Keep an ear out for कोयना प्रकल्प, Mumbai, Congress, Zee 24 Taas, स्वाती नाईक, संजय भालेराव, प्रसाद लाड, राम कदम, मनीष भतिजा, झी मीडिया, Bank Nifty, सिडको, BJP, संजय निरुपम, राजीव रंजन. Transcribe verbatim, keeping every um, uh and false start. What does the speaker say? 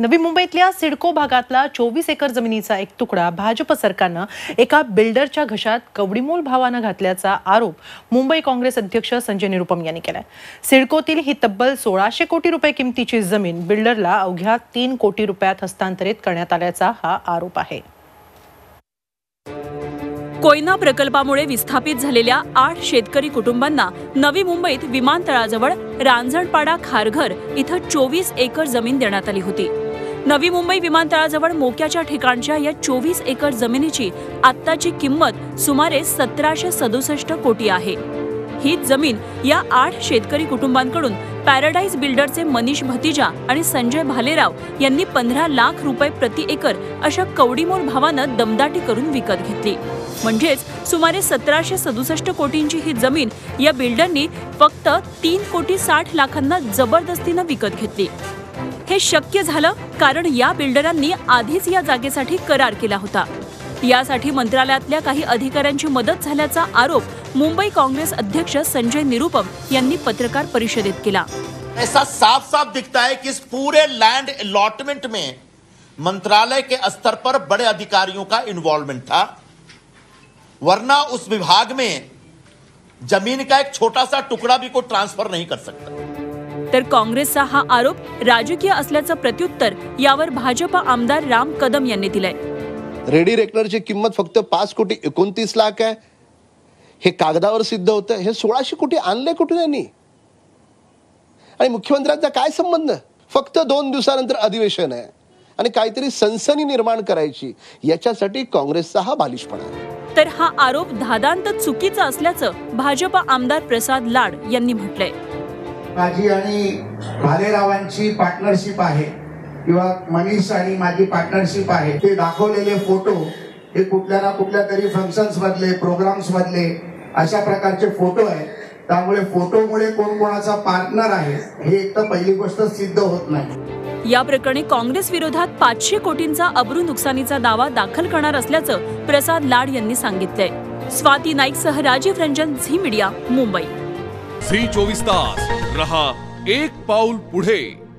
नवी मुंबईतल्या सिडको भागातला चोवीस एकर जमिनीचा एक तुकडा भाजप सरकारनं एका बिल्डरच्या घशात कवडीमोल भावानं घातल्याचा आरोप मुंबई काँग्रेस अध्यक्ष संजय निरुपम यांनी केलाय। सिडकोतील ही तब्बल सोळाशे कोटी रुपये किमतीची जमीन बिल्डरला अवघ्या तीन कोटी रुपयात हस्तांतरित करण्यात आल्याचा हा आरोप आहे। कोयना प्रकल्पामुळे विस्थापित झालेल्या आठ शेतकरी कुटुंबांना नवी मुंबईत विमानतळाजवळ रांजणपाडा खारघर इथं चोवीस एकर जमीन देण्यात आली होती। नवी मुंबई विमानतळाजवळ मोक्याच्या ठिकाणच्या या चोवीस एकर जमिनीची आत्ताची किंमत सुमारे सतराशे सदुसष्ट कोटी आहे। ही जमीन या आठ शेतकरी कुटुंबांकडून पॅराडाईज बिल्डरचे मनीष भतिजा आणि संजय भालेराव यांनी पंधरा लाख रुपये प्रति एकर अशा कवडीमोल भावानं दमदाटी करून विकत घेतली। म्हणजेच सुमारे सतराशे सदुसष्ट कोटींची ही जमीन या बिल्डरनी फक्त तीन कोटी साठ लाखांना जबरदस्तीनं विकत घेतली। हे शक्य झालं कारण या बिल्डरांनी आधीच या जागेसाठी करार केला होता। यासाठी मंत्रालयातल्या काही अधिकाऱ्यांची मदत झाल्याचा आरोप मुंबई कांग्रेस अध्यक्ष संजय निरुपम यांनी पत्रकार परिषदेत केला। ऐसा साफ साफ दिखता है कि इस पूरे लैंड अलॉटमेंट में मंत्रालय के स्तर पर बड़े अधिकारियों का इन्वॉल्वमेंट था, वरना उस विभाग में जमीन का एक छोटा सा टुकड़ा भी कोई ट्रांसफर नहीं कर सकता। तर काँग्रेसचा हा आरोप राजकीय असल्याचं प्रत्युत्तर यावर भाजप आमदार राम कदम यांनी दिलंय। रेडी रेकनरची किंमत फक्त पाच कोटी एकोणतीस लाख आहे हे कागदावर सिद्ध होतं। हे सोळाशे कोटी आणले कुठून यांनी आणि मुख्यमंत्र्यांचा काय संबंध? फक्त दोन दिवसानंतर अधिवेशन आहे आणि काहीतरी सनसनी निर्माण करायची याच्यासाठी काँग्रेसचा हा बालिशपणा। तर हा आरोप धादांत चुकीचा असल्याचं भाजप आमदार प्रसाद लाड यांनी म्हटलंय। माझी आणि भालेरावांची पार्टनरशिप आहे किंवा मनीष आणि माझी पार्टनरशिप आहे, ते दाखवलेले फोटो हे कुठल्या ना कुठल्या तरी फंक्शन्स मधले प्रोग्राम्स मधले अशा प्रकारचे फोटो आहेत। त्यामुळे फोटोमुळे कोण कोणाचा पार्टनर आहे हे एक तर पहिली गोष्ट सिद्ध होत नाही। या प्रकरणी काँग्रेस विरोधात पाचशे कोटींचा अब्रू नुकसानीचा दावा दाखल करणार असल्याचं प्रसाद लाड यांनी सांगितलंय। स्वाती नाईक सह राजीव रंजन, झी मीडिया मुंबई। झी चोवीस तास रहा एक पाऊल पुढे।